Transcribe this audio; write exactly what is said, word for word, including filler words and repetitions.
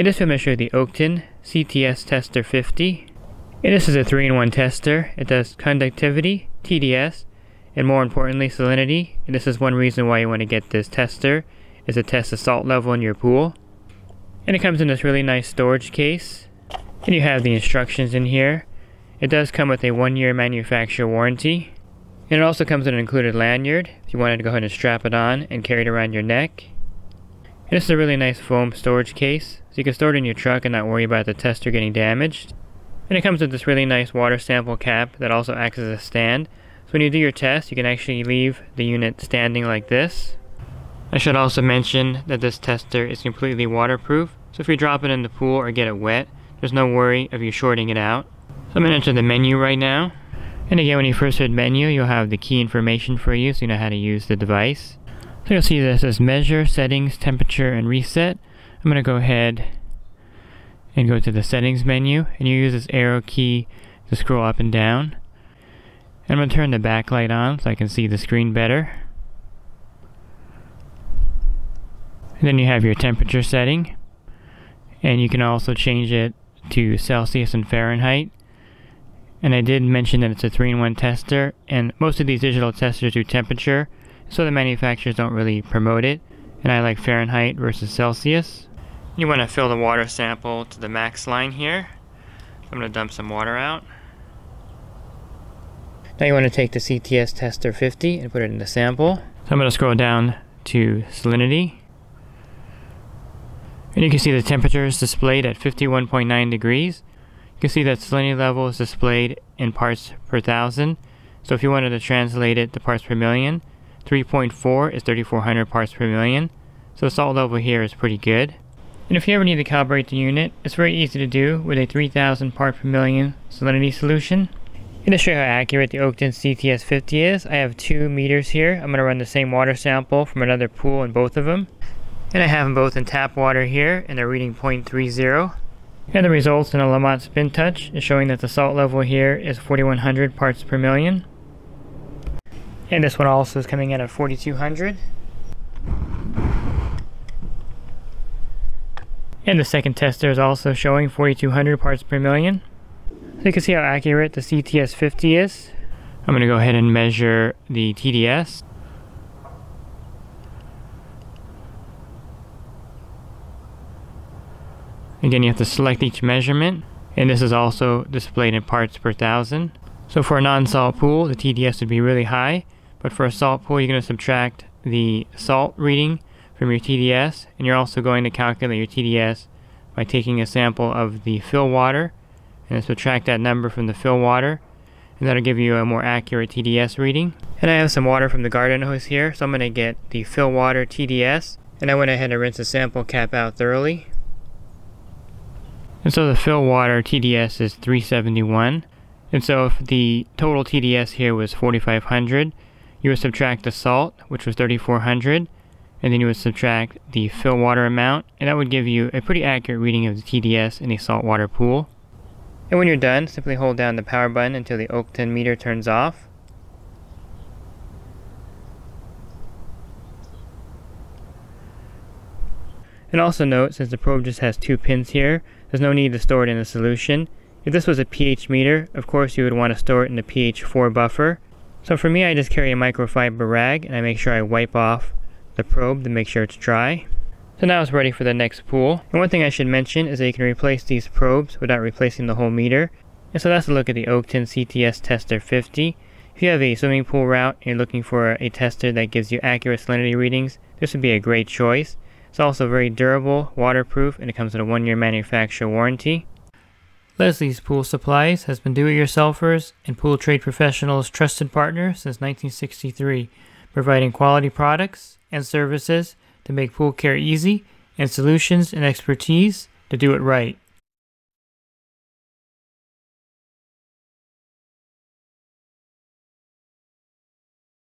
It is to measure the Oakton CTSTestr fifty. And this is a three in one tester. It does conductivity, T D S, and more importantly, salinity. And this is one reason why you want to get this tester, is to test the salt level in your pool. And it comes in this really nice storage case. And you have the instructions in here. It does come with a one year manufacturer warranty. And it also comes with an included lanyard, if you wanted to go ahead and strap it on and carry it around your neck. And this is a really nice foam storage case, so you can store it in your truck and not worry about the tester getting damaged. And it comes with this really nice water sample cap that also acts as a stand. So when you do your test, you can actually leave the unit standing like this. I should also mention that this tester is completely waterproof, so if you drop it in the pool or get it wet, there's no worry of you shorting it out. So I'm going to enter the menu right now. And again, when you first hit menu, you'll have the key information for you so you know how to use the device. So you'll see this as measure, settings, temperature, and reset. I'm going to go ahead and go to the settings menu, and you use this arrow key to scroll up and down. And I'm going to turn the backlight on so I can see the screen better. And then you have your temperature setting, and you can also change it to Celsius and Fahrenheit. And I did mention that it's a three in one tester, and most of these digital testers do temperature, so the manufacturers don't really promote it, and I like Fahrenheit versus Celsius. You want to fill the water sample to the max line here. I'm going to dump some water out. Now you want to take the CTSTestr fifty and put it in the sample. So I'm going to scroll down to salinity. And you can see the temperature is displayed at fifty-one point nine degrees. You can see that salinity level is displayed in parts per thousand. So if you wanted to translate it to parts per million, three point four is thirty-four hundred parts per million. So the salt level here is pretty good. And if you ever need to calibrate the unit, it's very easy to do with a three thousand part per million salinity solution. And to show you how accurate the Oakton C T S fifty is, I have two meters here. I'm going to run the same water sample from another pool in both of them. And I have them both in tap water here, and they're reading zero point three zero. And the results in a Lamont Spin Touch is showing that the salt level here is forty-one hundred parts per million. And this one also is coming in at forty-two hundred. And the second tester is also showing forty-two hundred parts per million. So you can see how accurate the C T S fifty is. I'm going to go ahead and measure the T D S. Again, you have to select each measurement, and this is also displayed in parts per thousand. So for a non-salt pool, the T D S would be really high, but for a salt pool, you're going to subtract the salt reading from your T D S, and you're also going to calculate your T D S by taking a sample of the fill water, and subtract that number from the fill water, and that'll give you a more accurate T D S reading. And I have some water from the garden hose here, so I'm going to get the fill water T D S, and I went ahead and rinsed the sample cap out thoroughly. And so the fill water T D S is three seventy-one, and so if the total T D S here was forty-five hundred, you would subtract the salt, which was thirty-four hundred, and then you would subtract the fill water amount, and that would give you a pretty accurate reading of the T D S in a saltwater pool. And when you're done, simply hold down the power button until the Oakton meter turns off. And also note, since the probe just has two pins here, there's no need to store it in the solution. If this was a pH meter, of course you would want to store it in the pH four buffer. So for me, I just carry a microfiber rag, and I make sure I wipe off the probe to make sure it's dry. So now it's ready for the next pool. And one thing I should mention is that you can replace these probes without replacing the whole meter. And so that's a look at the Oakton CTSTestr fifty. If you have a swimming pool route and you're looking for a tester that gives you accurate salinity readings, this would be a great choice. It's also very durable, waterproof, and it comes with a one year manufacturer warranty. Leslie's Pool Supplies has been do-it-yourselfers and pool trade professionals' trusted partner since nineteen sixty-three, providing quality products and services to make pool care easy and solutions and expertise to do it right.